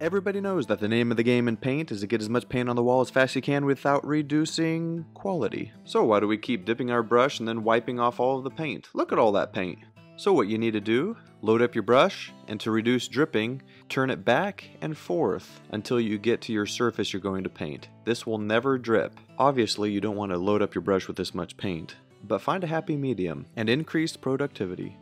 Everybody knows that the name of the game in paint is to get as much paint on the wall as fast as you can without reducing quality. So why do we keep dipping our brush and then wiping off all of the paint? Look at all that paint. So what you need to do, load up your brush, and to reduce dripping, turn it back and forth until you get to your surface you're going to paint. This will never drip. Obviously, you don't want to load up your brush with this much paint, but find a happy medium and increase productivity.